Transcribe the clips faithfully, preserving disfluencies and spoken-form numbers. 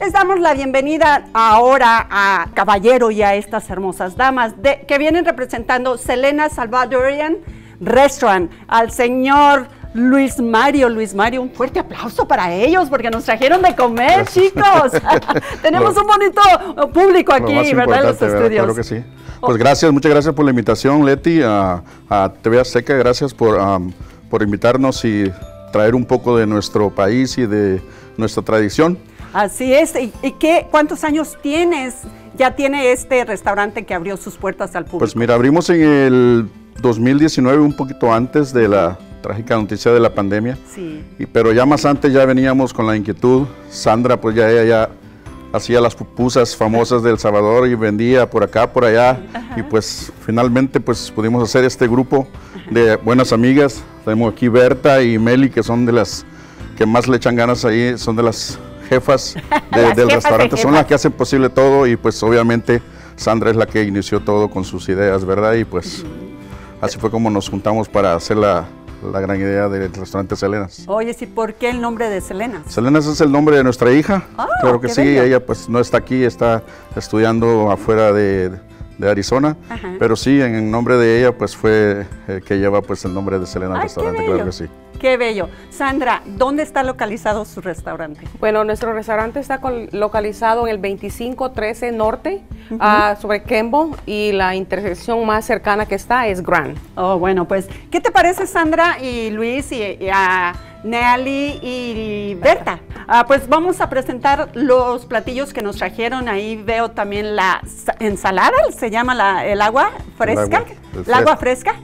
Les damos la bienvenida ahora a caballero y a estas hermosas damas de, que vienen representando Selena's Salvadorian Restaurant, al señor Luis Mario. Luis Mario, un fuerte aplauso para ellos porque nos trajeron de comer, chicos. Tenemos bueno, un bonito público aquí, ¿verdad? En los estudios. Claro que sí. Pues oh. gracias, muchas gracias por la invitación, Lety, a, a T V Azteca. Gracias por, um, por invitarnos y traer un poco de nuestro país y de nuestra tradición. Así es. ¿Y, y qué, cuántos años tienes? Ya tiene este restaurante que abrió sus puertas al público. Pues mira, abrimos en el dos mil diecinueve, un poquito antes de la trágica noticia de la pandemia. Sí. Y, pero ya más antes ya veníamos con la inquietud. Sandra, pues ya ella ya hacía las pupusas famosas de El Salvador y vendía por acá, por allá. Ajá. Y pues finalmente pues pudimos hacer este grupo de buenas amigas. Tenemos aquí Berta y Meli, que son de las que más le echan ganas ahí, son de las jefas de, del jefas restaurante, de son las que hacen posible todo, y pues obviamente Sandra es la que inició todo con sus ideas, ¿verdad? Y pues uh-huh. así fue como nos juntamos para hacer la, la gran idea del restaurante Selena's. Oye, ¿y por qué el nombre de Selena's? Selena's es el nombre de nuestra hija, oh, claro que sí, bello. Ella pues no está aquí, está estudiando afuera de, de Arizona, uh-huh. pero sí, en nombre de ella pues fue eh, que lleva pues el nombre de Selena's restaurante, claro que sí. ¡Qué bello! Sandra, ¿dónde está localizado su restaurante? Bueno, nuestro restaurante está localizado en el veinticinco trece Norte, uh-huh. uh, sobre Kembo, y la intersección más cercana que está es Grand. Oh, bueno, pues, ¿qué te parece, Sandra y Luis y, y a Nelly y Berta? Ah, pues vamos a presentar los platillos que nos trajeron. Ahí veo también la ensalada, se llama la, el agua fresca, el agua, el agua fresca.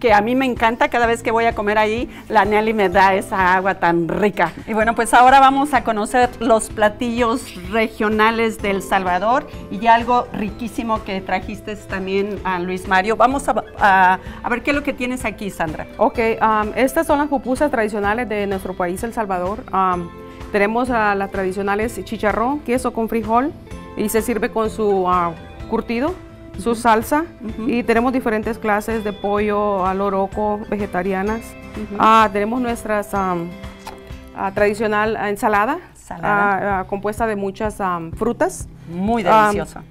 que a mí me encanta, cada vez que voy a comer ahí, la Nelly me da esa agua tan rica. Y bueno, pues ahora vamos a conocer los platillos regionales de El Salvador y algo riquísimo que trajiste también a Luis Mario. Vamos a, a, a ver qué es lo que tienes aquí, Sandra. Ok, um, estas son las pupusas tradicionales de nuestro país, El Salvador. Um, tenemos a las tradicionales chicharrón, queso con frijol, y se sirve con su uh, curtido, su salsa, uh-huh. y tenemos diferentes clases de pollo al oroco, vegetarianas. Uh-huh. ah, tenemos nuestras um, ah, tradicional ensalada, ensalada. Ah, ah, compuesta de muchas um, frutas. Muy deliciosa. Um,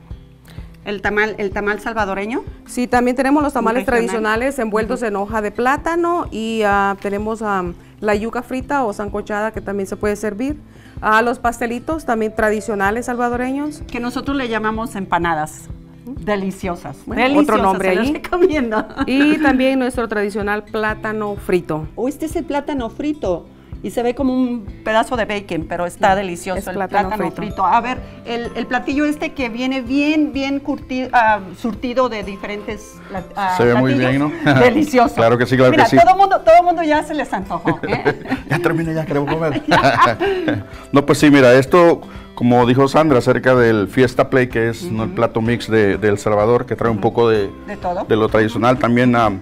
el tamal, el tamal salvadoreño. Sí, también tenemos los tamales regional. tradicionales envueltos uh-huh. en hoja de plátano, y ah, tenemos um, la yuca frita o sancochada, que también se puede servir. Ah, los pastelitos también tradicionales salvadoreños, que nosotros le llamamos empanadas. Deliciosas. Bueno, deliciosas, otro nombre ahí. Recomiendo. Y también nuestro tradicional plátano frito. Oh, este es el plátano frito y se ve como un pedazo de bacon, pero está sí, delicioso es el plátano, plátano frito. frito. A ver, el, el platillo este que viene bien, bien curtido, uh, surtido de diferentes uh, se platillos. Se ve muy bien, ¿no? Delicioso. Claro que sí, claro Mira, que sí. Todo mundo, todo mundo ya se les antojó, ¿eh? Ya termina, ya queremos comer. No, pues sí, mira, esto... Como dijo Sandra acerca del Fiesta Play, que es uh-huh. ¿no? el plato mix de, de El Salvador, que trae un poco de, ¿De, todo? de lo tradicional. También um,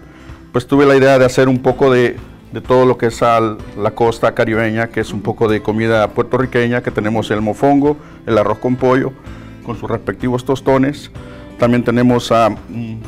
pues tuve la idea de hacer un poco de, de todo lo que es al, la costa caribeña, que es un poco de comida puertorriqueña, que tenemos el mofongo, el arroz con pollo, con sus respectivos tostones. También tenemos um, un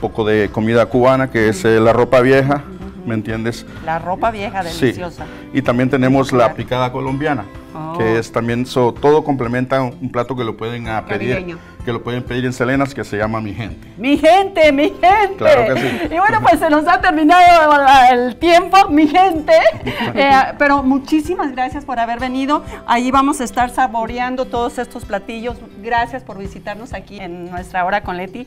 poco de comida cubana, que es eh, la ropa vieja, uh-huh. ¿me entiendes? La ropa vieja, deliciosa. Sí. Y también tenemos la picada colombiana. Oh. Que es también, so, todo complementa un, un plato que lo pueden uh, pedir, que lo pueden pedir en Selena's, que se llama Mi Gente. Mi Gente, Mi Gente. Claro que sí. Y bueno, pues se nos ha terminado el tiempo, Mi Gente. eh, pero muchísimas gracias por haber venido. Ahí vamos a estar saboreando todos estos platillos. Gracias por visitarnos aquí en Nuestra Hora con Lety.